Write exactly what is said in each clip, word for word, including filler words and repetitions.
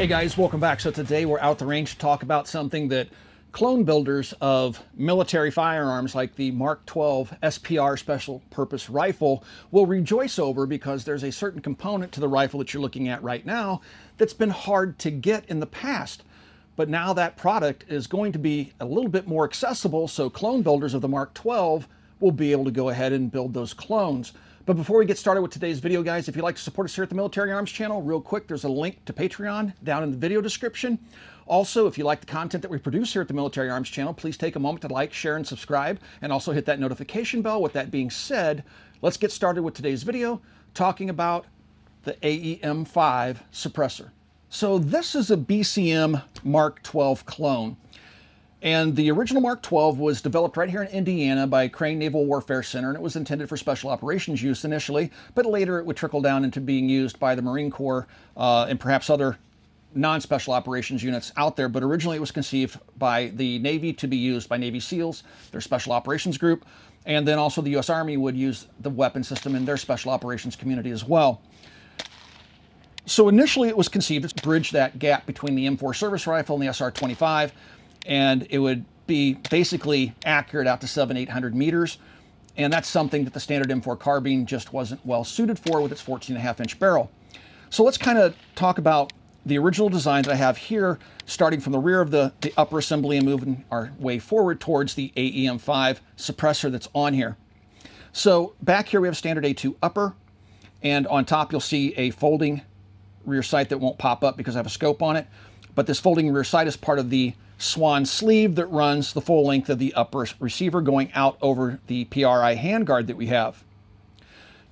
Hey guys, welcome back. So today we're out the range to talk about something that clone builders of military firearms like the Mark twelve S P R special purpose rifle will rejoice over, because there's a certain component to the rifle that you're looking at right now that's been hard to get in the past. But now that product is going to be a little bit more accessible, so clone builders of the Mark twelve will be able to go ahead and build those clones. But before we get started with today's video, guys, if you'd like to support us here at the Military Arms Channel, real quick, there's a link to Patreon down in the video description. Also, if you like the content that we produce here at the Military Arms Channel, please take a moment to like, share, and subscribe, and also hit that notification bell. With that being said, let's get started with today's video, talking about the A E M five suppressor. So this is a B C M Mark twelve clone. And the original Mark twelve was developed right here in Indiana by Crane Naval Warfare Center, and it was intended for special operations use initially, but later it would trickle down into being used by the Marine Corps uh, and perhaps other non-special operations units out there. But originally it was conceived by the Navy to be used by Navy SEALs, their special operations group, and then also the U S Army would use the weapon system in their special operations community as well. So initially it was conceived to bridge that gap between the M four service rifle and the S R twenty-five. And it would be basically accurate out to seven, eight hundred meters. And that's something that the standard M four carbine just wasn't well suited for with its fourteen and a half inch barrel. So let's kind of talk about the original design that I have here, starting from the rear of the, the upper assembly and moving our way forward towards the A E M five suppressor that's on here. So back here we have standard A two upper, and on top you'll see a folding rear sight that won't pop up because I have a scope on it. But this folding rear sight is part of the Swan sleeve that runs the full length of the upper receiver going out over the P R I handguard that we have.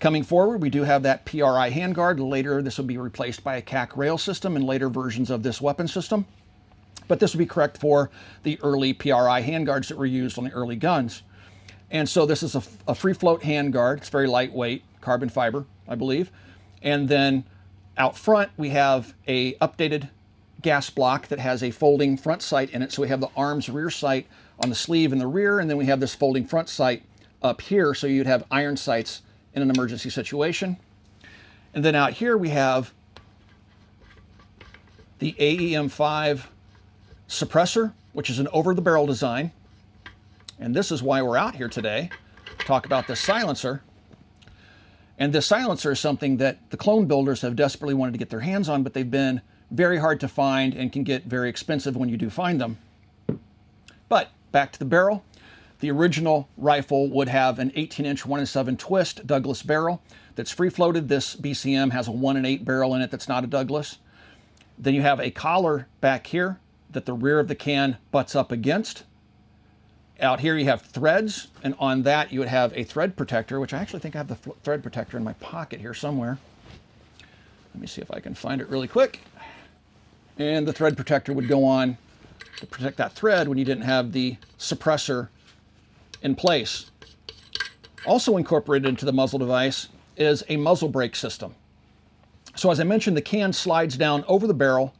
Coming forward, we do have that P R I handguard. Later, this will be replaced by a C A C rail system in later versions of this weapon system. But this will be correct for the early P R I handguards that were used on the early guns. And so this is a, a free float handguard. It's very lightweight, carbon fiber, I believe. And then out front, we have a updated gas block that has a folding front sight in it. So we have the arms rear sight on the sleeve in the rear, and then we have this folding front sight up here. So you'd have iron sights in an emergency situation. And then out here we have the A E M five suppressor, which is an over the barrel design. And this is why we're out here today, to talk about this silencer. And this silencer is something that the clone builders have desperately wanted to get their hands on, but they've been very hard to find and can get very expensive when you do find them. But back to the barrel. The original rifle would have an eighteen inch one and seven twist Douglas barrel that's free floated. This B C M has a one and eight barrel in it that's not a Douglas. Then you have a collar back here that the rear of the can butts up against. Out here you have threads, and on that you would have a thread protector, which I actually think I have the thread protector in my pocket here somewhere. Let me see if I can find it really quick. And the thread protector would go on to protect that thread when you didn't have the suppressor in place. Also incorporated into the muzzle device is a muzzle brake system. So as I mentioned, the can slides down over the barrel,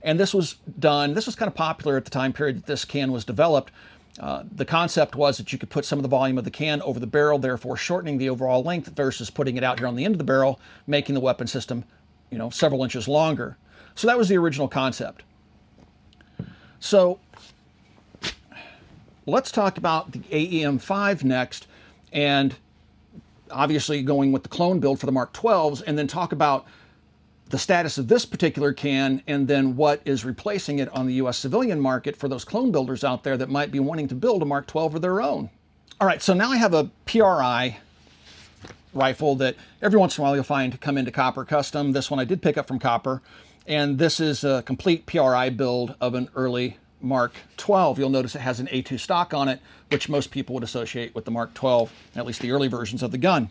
and this was done, this was kind of popular at the time period that this can was developed. Uh, the concept was that you could put some of the volume of the can over the barrel, therefore shortening the overall length versus putting it out here on the end of the barrel, making the weapon system, you know, several inches longer. So that was the original concept. So let's talk about the A E M five next, and obviously going with the clone build for the Mark twelves, and then talk about the status of this particular can, and then what is replacing it on the U S civilian market for those clone builders out there that might be wanting to build a Mark twelve of their own. All right, so now I have a P R I rifle that every once in a while you'll find come into Copper Custom. This one I did pick up from Copper. And this is a complete P R I build of an early Mark twelve. You'll notice it has an A two stock on it, which most people would associate with the Mark twelve, at least the early versions of the gun.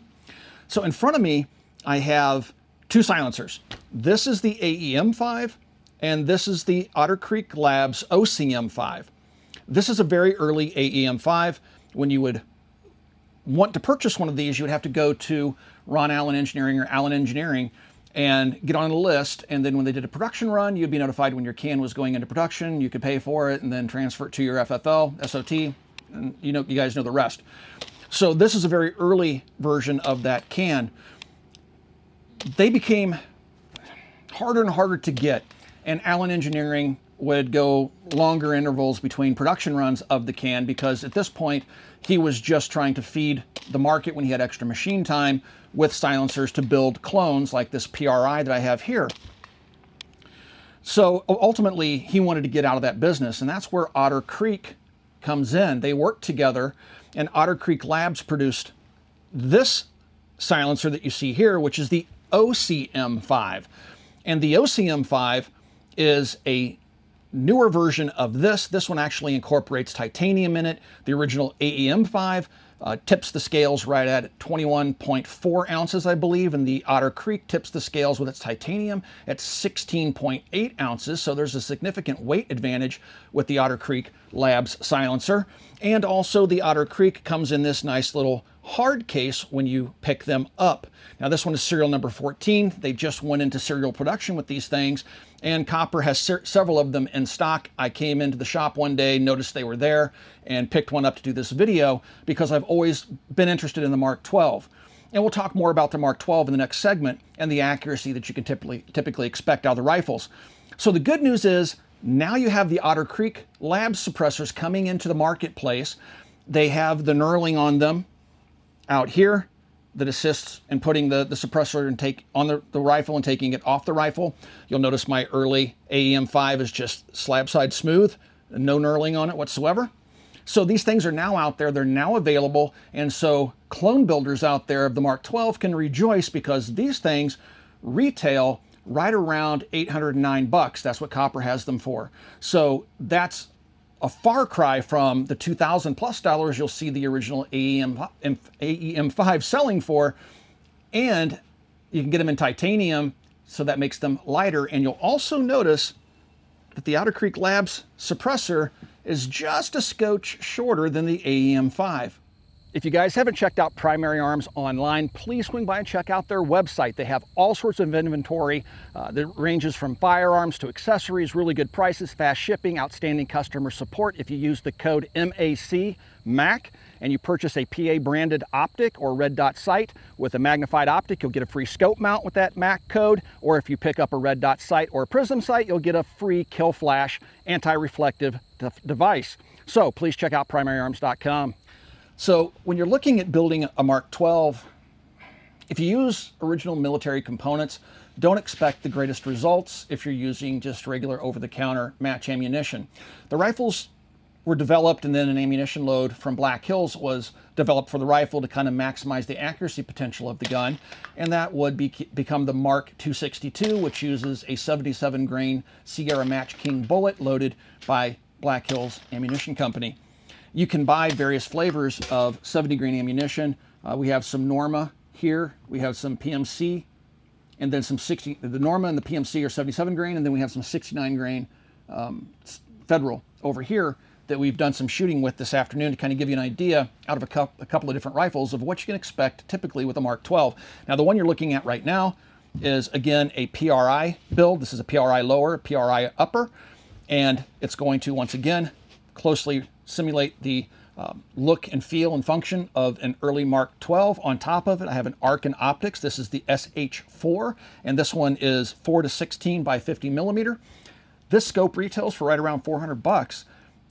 So in front of me, I have two silencers. This is the A E M five, and this is the Otter Creek Labs O C M five. This is a very early A E M five. When you would want to purchase one of these, you would have to go to Ron Allen Engineering or Allen Engineering and get on a list, and then when they did a production run, you'd be notified when your can was going into production. You could pay for it and then transfer it to your F F L, S O T, and you know, you guys know the rest. So this is a very early version of that can. They became harder and harder to get, and Allen Engineering would go longer intervals between production runs of the can, because at this point he was just trying to feed the market when he had extra machine time with silencers to build clones like this P R I that I have here. So ultimately he wanted to get out of that business, and that's where Otter Creek comes in. They worked together, and Otter Creek Labs produced this silencer that you see here, which is the O C M five. And the O C M five is a newer version of this. This one actually incorporates titanium in it. The original A E M five uh, tips the scales right at twenty-one point four ounces, I believe, and the Otter Creek tips the scales with its titanium at sixteen point eight ounces. So there's a significant weight advantage with the Otter Creek Labs silencer. And also the Otter Creek comes in this nice little hard case when you pick them up. Now this one is serial number fourteen. They just went into serial production with these things, and Copper has several of them in stock. I came into the shop one day, noticed they were there, and picked one up to do this video because I've always been interested in the Mark twelve. And we'll talk more about the Mark twelve in the next segment and the accuracy that you can typically, typically expect out of the rifles. So the good news is now you have the Otter Creek Labs suppressors coming into the marketplace. They have the knurling on them out here that assists in putting the, the suppressor and take on the, the rifle and taking it off the rifle. You'll notice my early A E M five is just slab side smooth, no knurling on it whatsoever. So these things are now out there, they're now available, and so clone builders out there of the Mark twelve can rejoice because these things retail right around eight hundred nine bucks. That's what Copper has them for. So that's a far cry from the two thousand plus dollars you'll see the original A E M five selling for, and you can get them in titanium, so that makes them lighter. And you'll also notice that the Otter Creek Labs suppressor is just a scotch shorter than the A E M five. If you guys haven't checked out Primary Arms online, please swing by and check out their website. They have all sorts of inventory uh, that ranges from firearms to accessories, really good prices, fast shipping, outstanding customer support. If you use the code M A C, M A C, and you purchase a P A branded optic or red dot sight with a magnified optic, you'll get a free scope mount with that M A C code. Or if you pick up a red dot sight or a prism sight, you'll get a free kill flash anti-reflective de device. So please check out primary arms dot com. So when you're looking at building a Mark twelve, if you use original military components, don't expect the greatest results if you're using just regular over-the-counter match ammunition. The rifles were developed, and then an ammunition load from Black Hills was developed for the rifle to kind of maximize the accuracy potential of the gun, and that would be, become the Mark two sixty-two, which uses a seventy-seven grain Sierra Match King bullet loaded by Black Hills Ammunition Company. You can buy various flavors of seventy grain ammunition. Uh, we have some Norma here, we have some P M C, and then some sixty, the Norma and the P M C are seventy-seven grain, and then we have some sixty-nine grain um, Federal over here that we've done some shooting with this afternoon to kind of give you an idea out of a, cu a couple of different rifles of what you can expect typically with a Mark twelve. Now the one you're looking at right now is again a P R I build. This is a P R I lower, P R I upper, and it's going to once again closely simulate the um, look and feel and function of an early Mark twelve. On top of it, I have an Arken Optics. This is the S H four, and this one is four to sixteen by fifty millimeter. This scope retails for right around four hundred bucks,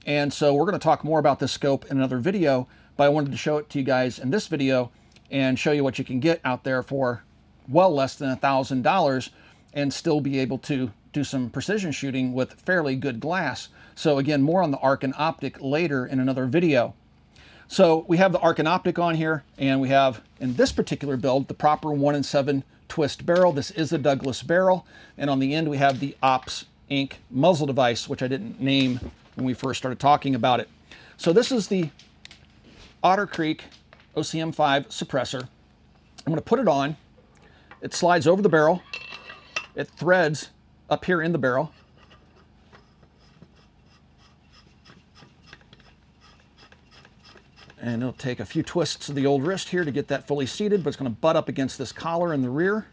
and so we're going to talk more about this scope in another video, but I wanted to show it to you guys in this video and show you what you can get out there for well less than a thousand dollars and still be able to do some precision shooting with fairly good glass. So again, more on the Arken Optic later in another video. So we have the Arken Optic on here, and we have in this particular build the proper one in seven twist barrel. This is a Douglas barrel, and on the end we have the Ops Inc muzzle device, which I didn't name when we first started talking about it. So this is the Otter Creek O C M five suppressor. I'm going to put it on. It slides over the barrel. It threads up here in the barrel. And it'll take a few twists of the old wrist here to get that fully seated, but it's going to butt up against this collar in the rear.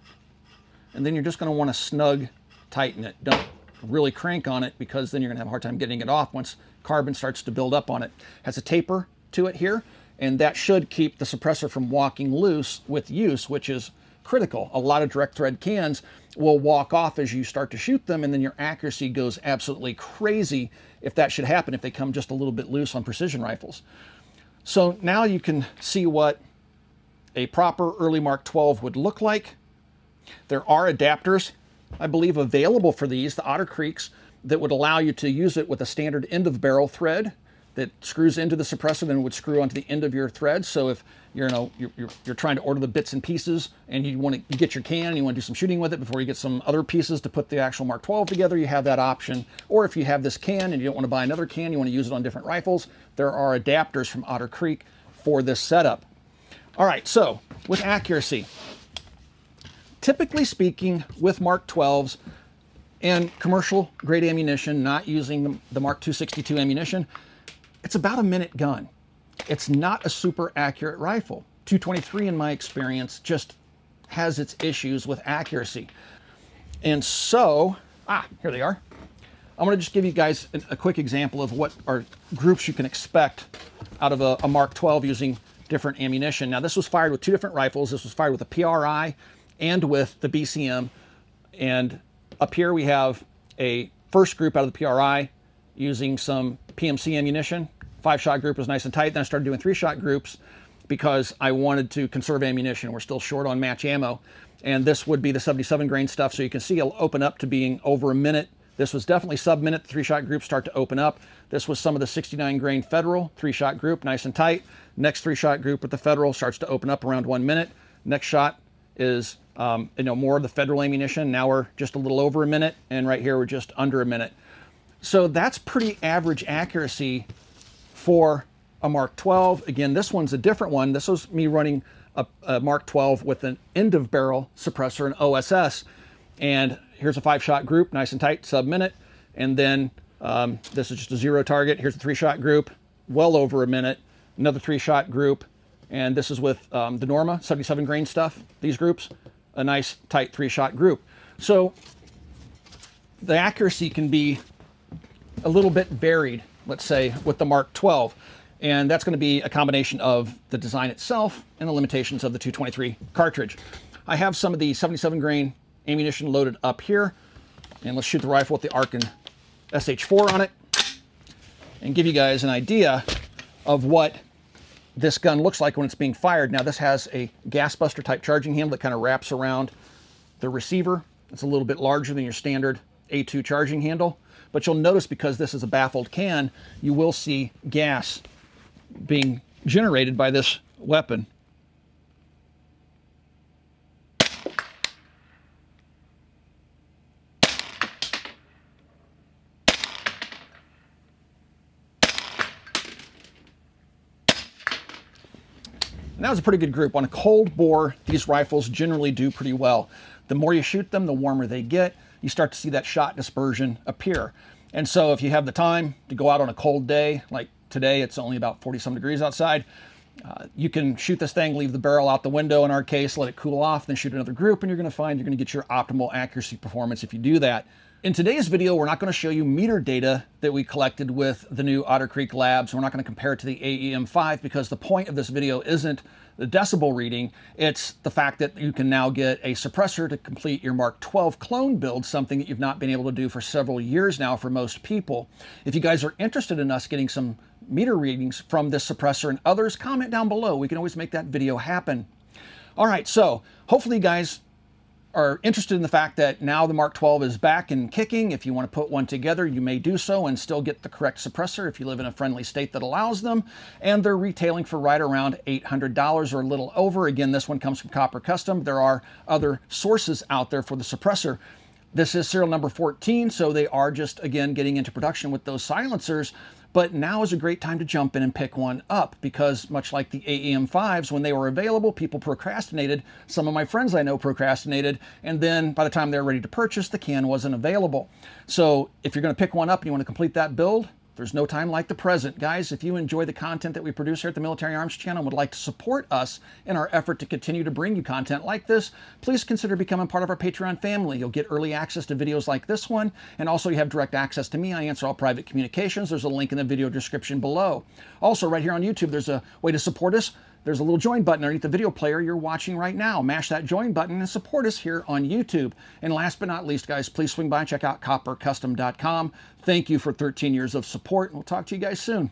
And then you're just going to want to snug tighten it. Don't really crank on it, because then you're going to have a hard time getting it off once carbon starts to build up on it. It has a taper to it here, and that should keep the suppressor from walking loose with use, which is critical. A lot of direct thread cans will walk off as you start to shoot them, and then your accuracy goes absolutely crazy if that should happen, if they come just a little bit loose on precision rifles. So now you can see what a proper early Mark twelve would look like. There are adapters, I believe, available for these, the Otter Creeks, that would allow you to use it with a standard end of barrel thread that screws into the suppressor and would screw onto the end of your thread. So if you're, you know, you're, you're, you're trying to order the bits and pieces, and you want to you get your can and you want to do some shooting with it before you get some other pieces to put the actual Mark twelve together, you have that option. Or if you have this can and you don't want to buy another can, you want to use it on different rifles, there are adapters from Otter Creek for this setup. All right, so with accuracy, typically speaking with Mark twelves, and commercial grade ammunition, not using the Mark two sixty-two ammunition, it's about a minute gun. It's not a super accurate rifle. two twenty-three, in my experience, just has its issues with accuracy. And so, ah, here they are. I'm gonna just give you guys a, a quick example of what are groups you can expect out of a, a Mark twelve using different ammunition. Now, this was fired with two different rifles. This was fired with a P R I and with the B C M, and up here we have a first group out of the P R I using some P M C ammunition. Five-shot group was nice and tight. Then I started doing three-shot groups because I wanted to conserve ammunition. We're still short on match ammo. And this would be the seventy-seven grain stuff. So you can see it'll open up to being over a minute. This was definitely sub-minute. The three-shot groups start to open up. This was some of the sixty-nine grain Federal three-shot group, nice and tight. Next three-shot group with the Federal starts to open up around one minute. Next shot is Um, you know, more of the Federal ammunition. Now we're just a little over a minute, and right here we're just under a minute. So that's pretty average accuracy for a Mark twelve. Again, this one's a different one. This was me running a, a Mark twelve with an end of barrel suppressor and O S S. And here's a five shot group, nice and tight, sub minute. And then um, this is just a zero target. Here's a three shot group, well over a minute. Another three shot group. And this is with um, the Norma, seventy-seven grain stuff, these groups. A nice tight three-shot group. So the accuracy can be a little bit varied, let's say, with the Mark twelve. And that's going to be a combination of the design itself and the limitations of the two twenty-three cartridge. I have some of the seventy-seven grain ammunition loaded up here. And let's shoot the rifle with the Arken S H four on it and give you guys an idea of what this gun looks like when it's being fired. Now, this has a gas buster type charging handle that kind of wraps around the receiver. It's a little bit larger than your standard A two charging handle, but you'll notice because this is a baffled can, you will see gas being generated by this weapon. And that was a pretty good group. On a cold bore, these rifles generally do pretty well. The more you shoot them, the warmer they get. You start to see that shot dispersion appear. And so if you have the time to go out on a cold day, like today, it's only about forty-some degrees outside, uh, you can shoot this thing, leave the barrel out the window in our case, let it cool off, then shoot another group, and you're going to find you're going to get your optimal accuracy performance if you do that. In today's video, we're not going to show you meter data that we collected with the new Otter Creek Labs. We're not going to compare it to the A E M five because the point of this video isn't the decibel reading. It's the fact that you can now get a suppressor to complete your Mark twelve clone build, something that you've not been able to do for several years now for most people. If you guys are interested in us getting some meter readings from this suppressor and others, comment down below. We can always make that video happen. All right, so hopefully you guys are interested in the fact that now the Mark twelve is back and kicking. If you want to put one together, you may do so and still get the correct suppressor if you live in a friendly state that allows them. And they're retailing for right around eight hundred dollars or a little over. Again, this one comes from Copper Custom. There are other sources out there for the suppressor. This is serial number fourteen, so they are just, again, getting into production with those silencers. But now is a great time to jump in and pick one up because much like the A E M fives, when they were available, people procrastinated. Some of my friends I know procrastinated. And then by the time they're ready to purchase, the can wasn't available. So if you're going to pick one up and you want to complete that build, there's no time like the present. Guys, if you enjoy the content that we produce here at the Military Arms Channel and would like to support us in our effort to continue to bring you content like this, please consider becoming part of our Patreon family. You'll get early access to videos like this one, and also you have direct access to me. I answer all private communications. There's a link in the video description below. Also, right here on YouTube, there's a way to support us. There's a little join button underneath the video player you're watching right now. Mash that join button and support us here on YouTube. And last but not least, guys, please swing by and check out copper custom dot com. Thank you for thirteen years of support, and we'll talk to you guys soon.